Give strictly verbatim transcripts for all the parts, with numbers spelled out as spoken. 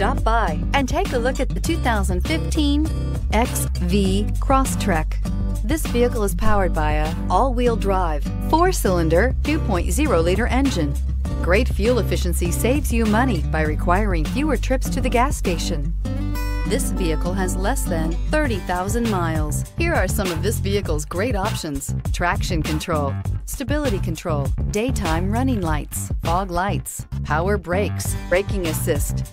Stop by and take a look at the two thousand fifteen X V Crosstrek. This vehicle is powered by a all-wheel drive, four-cylinder, two point oh liter engine. Great fuel efficiency saves you money by requiring fewer trips to the gas station. This vehicle has less than thirty thousand miles. Here are some of this vehicle's great options: traction control, stability control, daytime running lights, fog lights, power brakes, braking assist.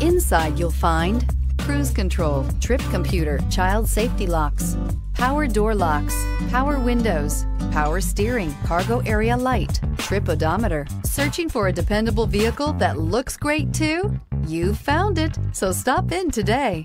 Inside you'll find cruise control, trip computer, child safety locks, power door locks, power windows, power steering, cargo area light, trip odometer. Searching for a dependable vehicle that looks great too? You found it, so stop in today.